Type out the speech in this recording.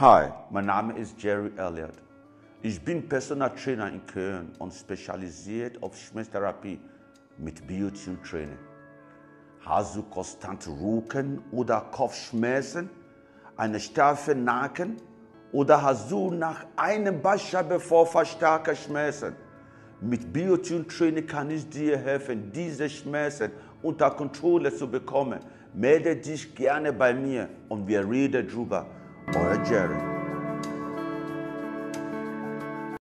Hi, mein Name ist Jerry Elliott. Ich bin Personal Trainer in Köln und spezialisiert auf Schmerztherapie mit BioTune Training. Hast du konstante Rücken- oder Kopfschmerzen, eine starke Nacken oder hast du nach einem Bandscheibenvorfall starke Schmerzen? Mit BioTune Training kann ich dir helfen, diese Schmerzen unter Kontrolle zu bekommen. Melde dich gerne bei mir und wir reden drüber. Euer Jerry.